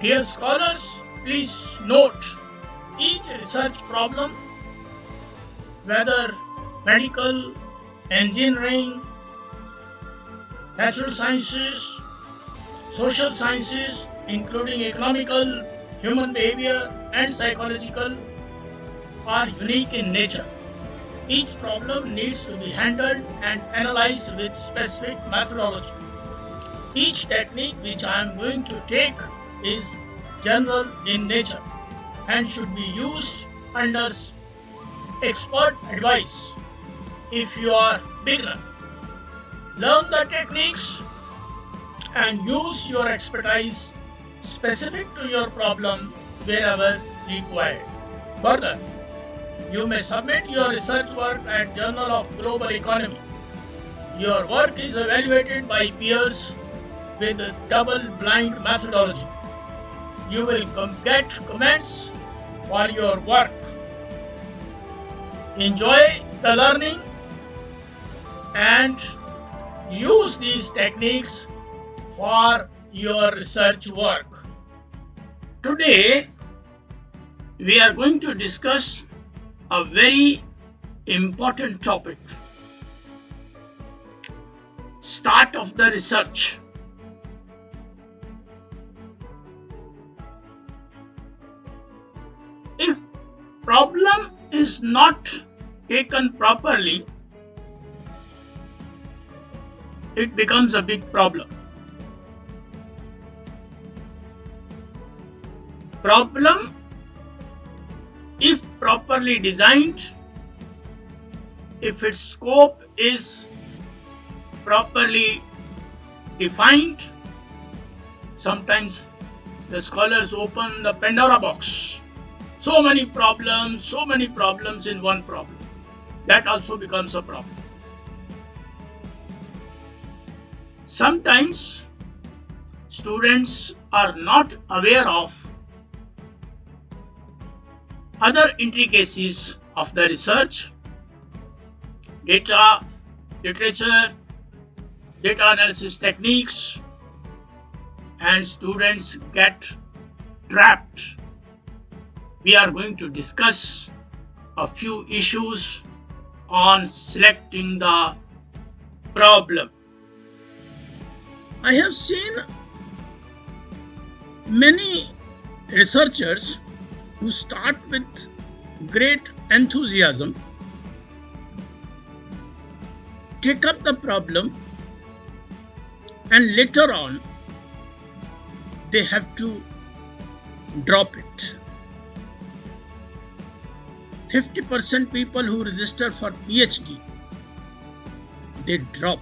Dear scholars, please note each research problem, whether medical, engineering, natural sciences, social sciences including economical, human behavior and psychological, are unique in nature. Each problem needs to be handled and analyzed with specific methodology. Each technique which I am going to take is general in nature and should be used under expert advice. If you are beginner, learn the techniques and use your expertise specific to your problem wherever required. Further, you may submit your research work at Journal of Global Economy. Your work is evaluated by peers with a double-blind methodology. You will get comments for your work. Enjoy the learning and use these techniques for your research work. Today, we are going to discuss a very important topic: start of the research. If problem is not taken properly, it becomes a big problem. Problem, if properly designed, if its scope is properly defined, sometimes the scholars open the Pandora box. So many problems in one problem. That also becomes a problem. Sometimes students are not aware of other intricacies of the research, data, literature, data analysis techniques, and students get trapped. We are going to discuss a few issues on selecting the problem. I have seen many researchers who start with great enthusiasm, take up the problem, and later on they have to drop it. 50% people who register for PhD, they drop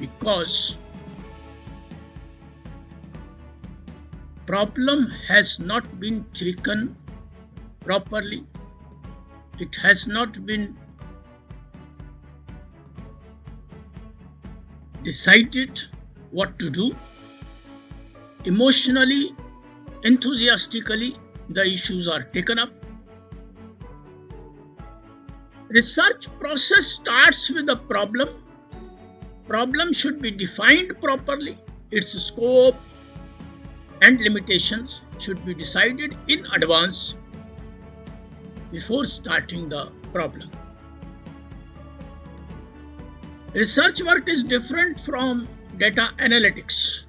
because problem has not been taken properly. It has not been decided what to do. Emotionally, enthusiastically, the issues are taken up. Research process starts with a problem. Problem should be defined properly. Its scope and limitations should be decided in advance before starting the problem. Research work is different from data analytics.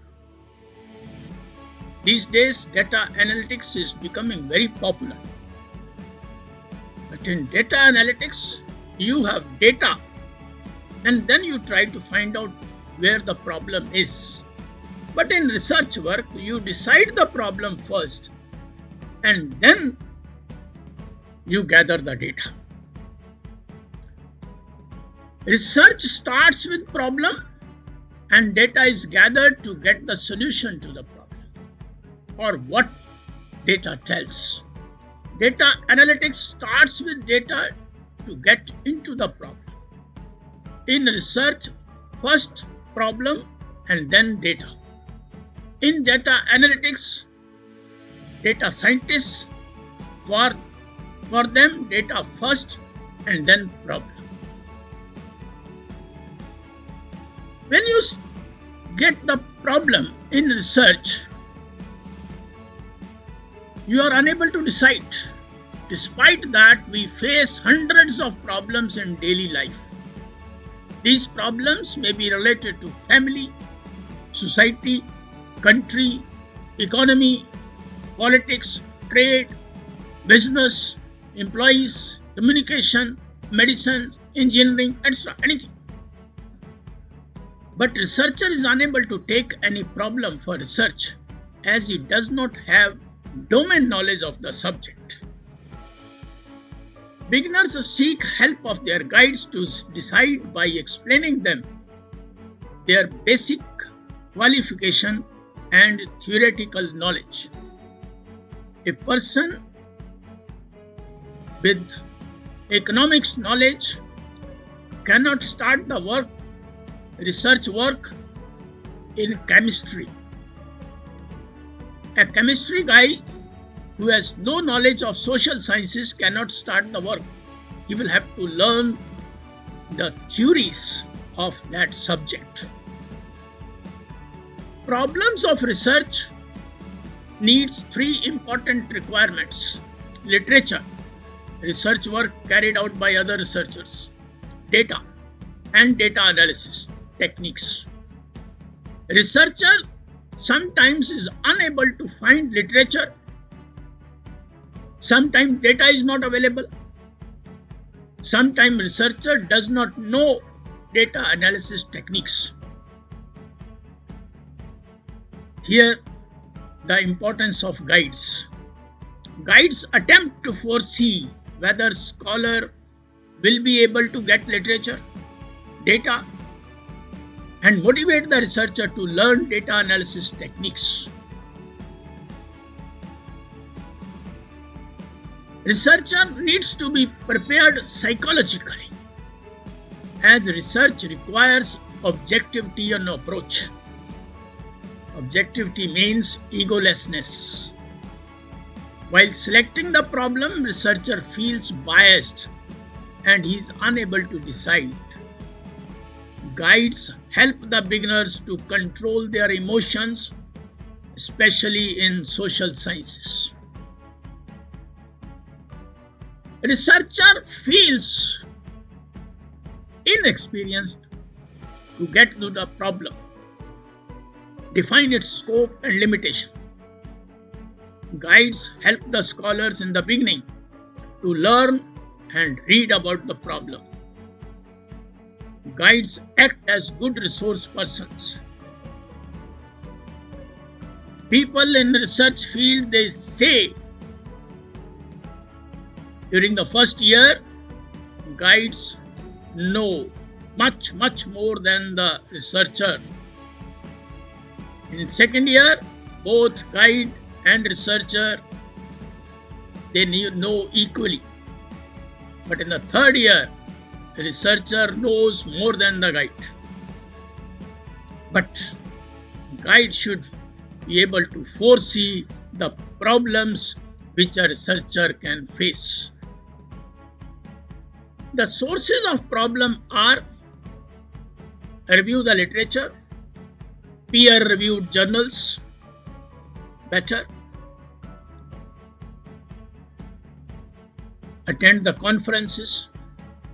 These days, data analytics is becoming very popular. But in data analytics, you have data and then you try to find out where the problem is. But in research work, you decide the problem first and then you gather the data. Research starts with problem and data is gathered to get the solution to the problem, or what data tells. Data analytics starts with data to get into the problem. In research, first problem and then data. In data analytics, data scientists, for them data first and then problem. When you get the problem in research, you are unable to decide. Despite that, we face hundreds of problems in daily life. These problems may be related to family, society, country, economy, politics, trade, business, employees, communication, medicine, engineering, etc. Anything. But researcher is unable to take any problem for research as he does not have domain knowledge of the subject. Beginners seek help of their guides to decide by explaining them their basic qualification and theoretical knowledge. A person with economics knowledge cannot start the research work in chemistry. A chemistry guy who has no knowledge of social sciences cannot start the work. He will have to learn the theories of that subject. Problems of research needs three important requirements: literature, research work carried out by other researchers, data, and data analysis techniques. Researcher sometimes is unable to find literature. Sometimes data is not available. Sometimes researcher does not know data analysis techniques. Here, the importance of guides. Guides attempt to foresee whether scholar will be able to get literature, data, and motivate the researcher to learn data analysis techniques. Researcher needs to be prepared psychologically, as research requires objectivity and approach. Objectivity means egolessness. While selecting the problem, researcher feels biased and he is unable to decide. Guides help the beginners to control their emotions, especially in social sciences. Researcher feels inexperienced to get to the problem, define its scope and limitation. Guides help the scholars in the beginning to learn and read about the problem. Guides act as good resource persons. People in research field, they say, during the first year, guides know much more than the researcher. In second year, both guide and researcher, they know equally. But in the third year, the researcher knows more than the guide. But guide should be able to foresee the problems which a researcher can face. The sources of problem are: review the literature, peer-reviewed journals, better, attend the conferences,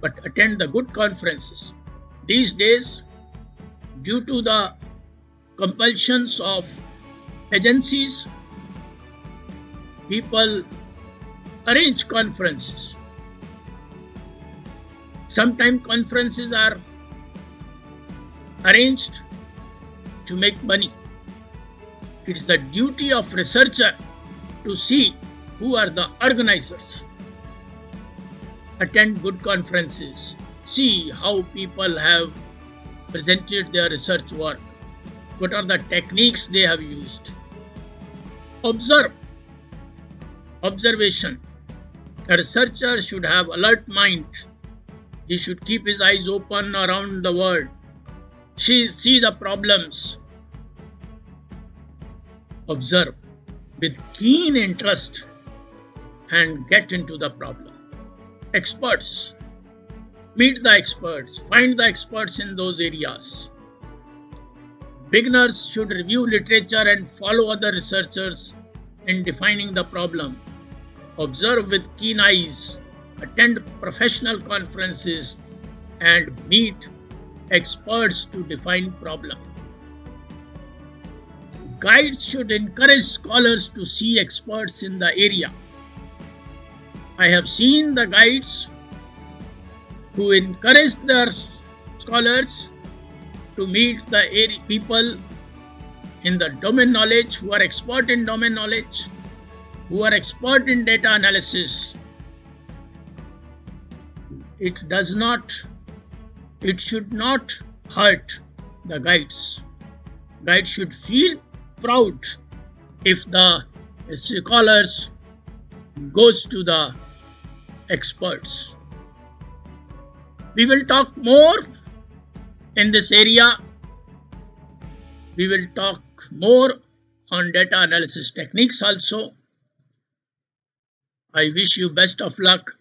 but attend the good conferences. These days, due to the compulsions of agencies, people arrange conferences. Sometimes conferences are arranged to make money. It is the duty of researcher to see who are the organizers. Attend good conferences. See how people have presented their research work. What are the techniques they have used? Observe. Observation. A researcher should have alert mind. He should keep his eyes open around the world. See the problems. Observe with keen interest and get into the problem. Experts. Meet the experts. Find the experts in those areas. Beginners should review literature and follow other researchers in defining the problem. Observe with keen eyes, attend professional conferences, and meet experts to define problem. Guides should encourage scholars to see experts in the area. I have seen the guides who encourage their scholars to meet the people in the domain knowledge, who are expert in domain knowledge, who are expert in data analysis. It should not hurt the guides. Guides should feel proud if the scholars goes to the experts. We will talk more in this area. We will talk more on data analysis techniques also. I wish you best of luck.